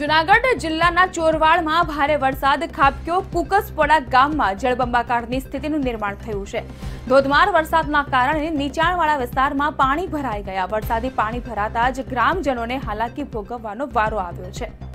જુનાગઢ જિલ્લાના ચોરવાડમાં ભારે વરસાદ ખાબક્યો। કુકસપોડા ગામમાં જળબંબાકારની સ્થિતિનું નિર્માણ થયું છે। ધોધમાર વરસાદના કારણે નીચાણવાળા વિસ્તારમાં પાણી ભરાઈ ગયા। વરસાદી પાણી ભરાતા જ ગ્રામજનોને હાલાકી ભોગવવાનો વારો આવ્યો છે।